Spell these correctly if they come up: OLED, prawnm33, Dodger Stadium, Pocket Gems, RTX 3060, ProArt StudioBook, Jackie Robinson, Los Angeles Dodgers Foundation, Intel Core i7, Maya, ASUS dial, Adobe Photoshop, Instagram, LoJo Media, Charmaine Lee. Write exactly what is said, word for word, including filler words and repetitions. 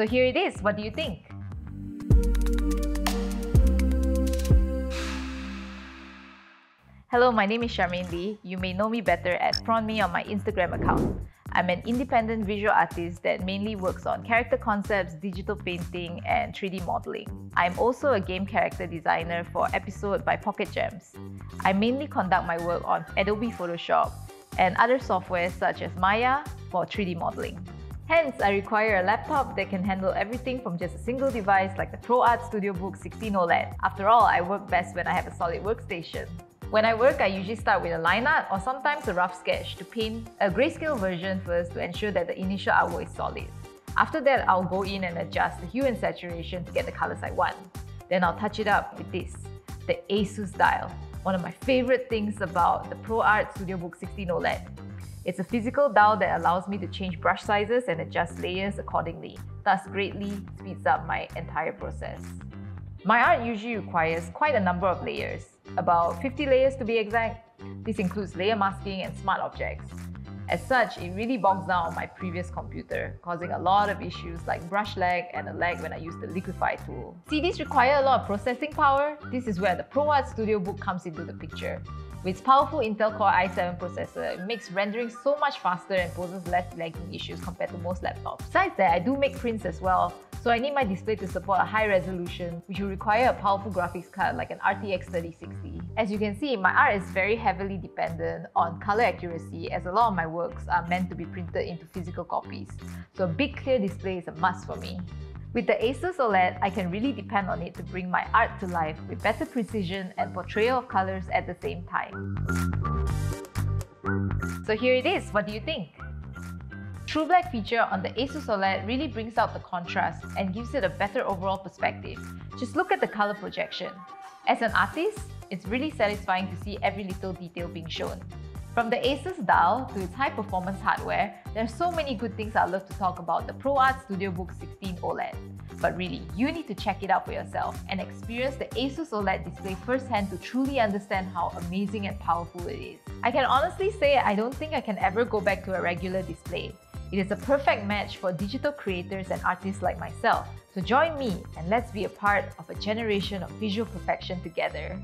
So here it is. What do you think? Hello, my name is Charmaine Lee. You may know me better at Prawnm thirty-three on my Instagram account. I'm an independent visual artist that mainly works on character concepts, digital painting, and three D modeling. I'm also a game character designer for Episode by Pocket Gems. I mainly conduct my work on Adobe Photoshop and other software such as Maya for three D modeling. Hence, I require a laptop that can handle everything from just a single device like the ProArt StudioBook sixteen OLED. After all, I work best when I have a solid workstation. When I work, I usually start with a line art or sometimes a rough sketch to paint a grayscale version first to ensure that the initial artwork is solid. After that, I'll go in and adjust the hue and saturation to get the colors I want. Then I'll touch it up with this, the ASUS dial, one of my favorite things about the ProArt StudioBook sixteen OLED. It's a physical dial that allows me to change brush sizes and adjust layers accordingly, thus greatly speeds up my entire process. My art usually requires quite a number of layers, about fifty layers to be exact. This includes layer masking and smart objects. As such, it really bogs down my previous computer, causing a lot of issues like brush lag and a lag when I use the liquify tool. C Ds require a lot of processing power. This is where the ProArt StudioBook comes into the picture. With its powerful Intel Core i seven processor, it makes rendering so much faster and poses less lagging issues compared to most laptops. Besides that, I do make prints as well, so I need my display to support a high resolution, which will require a powerful graphics card like an R T X thirty sixty. As you can see, my art is very heavily dependent on color accuracy, as a lot of my work works are meant to be printed into physical copies, so a big clear display is a must for me. With the ASUS OLED, I can really depend on it to bring my art to life with better precision and portrayal of colors at the same time. So here it is, what do you think? True Black feature on the ASUS OLED really brings out the contrast and gives it a better overall perspective. Just look at the color projection. As an artist, it's really satisfying to see every little detail being shown. From the ASUS dial to its high-performance hardware, there are so many good things I love to talk about the ProArt StudioBook sixteen OLED. But really, you need to check it out for yourself and experience the ASUS OLED display firsthand to truly understand how amazing and powerful it is. I can honestly say I don't think I can ever go back to a regular display. It is a perfect match for digital creators and artists like myself. So join me and let's be a part of a generation of visual perfection together.